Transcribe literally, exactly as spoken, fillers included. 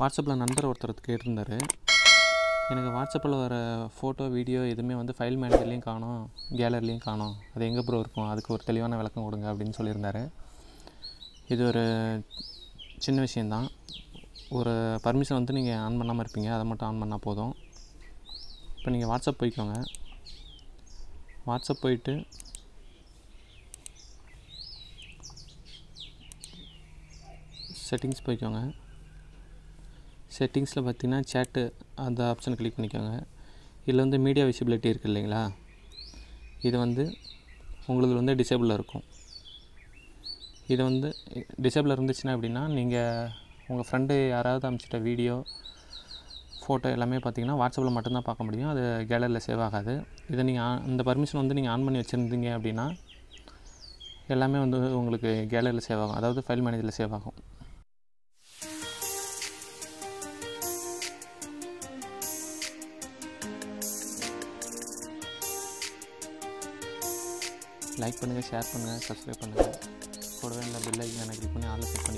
வாட்ஸ்அப்பில் நண்பர் ஒருத்தர் கேட்டிருந்தார், எனக்கு வாட்ஸ்அப்பில் வர ஃபோட்டோ வீடியோ எதுவுமே வந்து ஃபைல் மேனேஜர்லேயும் காணும், கேலரிலையும் காணும், அது எங்கே ப்ரோ இருக்கும், அதுக்கு ஒரு தெளிவான விளக்கம் கொடுங்க அப்படின்னு சொல்லியிருந்தார். இது ஒரு சின்ன விஷயந்தான். ஒரு பர்மிஷன் வந்து நீங்கள் ஆன் பண்ணாமல் இருப்பீங்க, அதை மட்டும் ஆன் பண்ணால் போதும். இப்போ நீங்கள் வாட்ஸ்அப் போய்க்கோங்க. வாட்ஸ்அப் போயிட்டு செட்டிங்ஸ் போய்க்கோங்க. செட்டிங்ஸில் பார்த்திங்கன்னா சேட்டு அந்த ஆப்ஷன் கிளிக் பண்ணிக்கோங்க. இதில் வந்து மீடியா விசிபிலிட்டி இருக்குது இல்லைங்களா, இது வந்து உங்களுக்கு வந்து டிசேபிளில் இருக்கும். இது வந்து டிசேபிளில் இருந்துச்சுன்னா அப்படின்னா நீங்கள் உங்கள் ஃப்ரெண்டு யாராவது அனுப்பிச்சிட்ட வீடியோ ஃபோட்டோ எல்லாமே பார்த்திங்கன்னா வாட்ஸ்அப்பில் மட்டும்தான் பார்க்க முடியும், அது கேலரியில் சேவ் ஆகாது. இதை நீங்கள் இந்த பர்மிஷன் வந்து நீங்கள் ஆன் பண்ணி வச்சுருந்தீங்க அப்படின்னா எல்லாமே வந்து உங்களுக்கு கேலரியில் சேவ் ஆகும், அதாவது ஃபைல் மேனேஜரில் சேவ் ஆகும். லைக் பண்ணுங்கள், ஷேர் பண்ணுங்கள், சப்ஸ்கிரைப் பண்ணுங்கள். கூடவே இந்த பெல் ஐகானை கிளிக் பண்ணி ஆல் செட் பண்ணி